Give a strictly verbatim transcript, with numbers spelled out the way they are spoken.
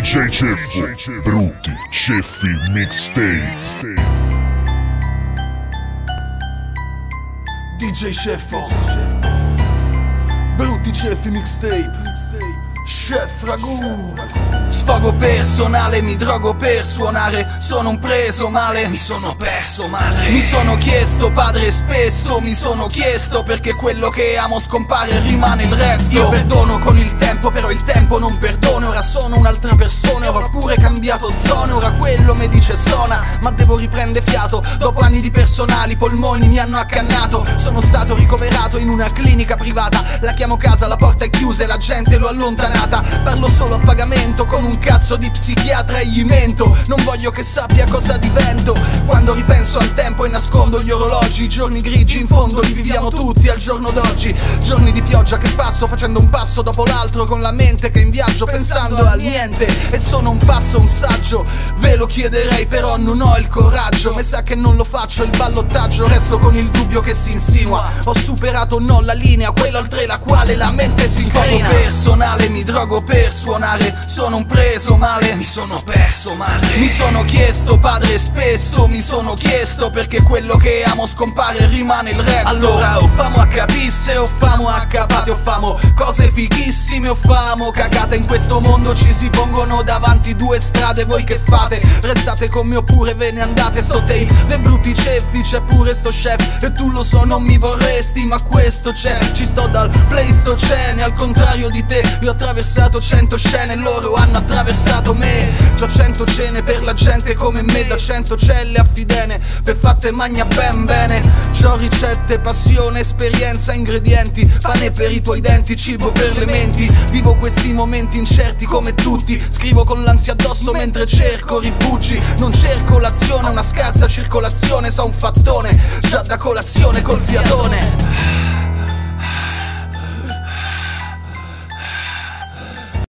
D J Ceffo, Brutti Ceffi Mixtape. D J Ceffo, Brutti Ceffi Mixtape. Chef Ragù. Sfogo personale, mi drogo per suonare. Sono un preso male, mi sono perso male. Mi sono chiesto padre spesso, mi sono chiesto perché quello che amo scompare e rimane il resto. Io perdono con il tempo, però il tempo non perdona. Ora sono un'altra persona, ora ho pure cambiato zona. Ora quello mi dice suona, ma devo riprendere fiato. Dopo anni di personali, i polmoni mi hanno accannato. Sono stato ricoverato in una clinica privata. La chiamo casa, la porta è chiusa e la gente l'ho allontanata. Parlo solo a pagamento con un cazzo di psichiatra e gli mento. Non voglio che sappia cosa divento. Quando ripenso al tempo e nascondo gli orologi. I giorni grigi in fondo li viviamo tutti al giorno d'oggi. Giorni di pioggia che passo facendo un passo dopo l'altro, con la mente che in viaggio pensando al niente. E sono un pazzo, un saggio. Ve lo chiederei però non ho il coraggio. Mi sa che non lo faccio il ballottaggio. Resto con il dubbio che si insinua. Ho superato o no la linea, quella oltre la quale la mente si inclina. Sfogo personale, mi drogo per suonare, sono un preso male, mi sono perso male. Mi sono chiesto padre spesso, mi sono chiesto perché quello che amo scompare e rimane il resto. Allora o famo a capisse, o famo a capate, o famo cose fighissime, o famo cagate. In questo mondo ci si pongono davanti due strade, voi che fate? Restate con me oppure ve ne andate. Sto tape dei brutti ceffi, c'è pure sto chef. E tu lo so non mi vorresti, ma questo c'è. Ci sto dal Pleistocene, al contrario di te. Io attraverso Ho attraversato cento scene, loro hanno attraversato me. C'ho cento cene per la gente come me. Da cento celle a fidene, per fatte magna ben bene. C'ho ricette, passione, esperienza, ingredienti. Pane per i tuoi denti, cibo per le menti. Vivo questi momenti incerti come tutti. Scrivo con l'ansia addosso mentre cerco rifugi. Non cerco l'azione, una scarsa circolazione. So un fattone, già da colazione col fiatone.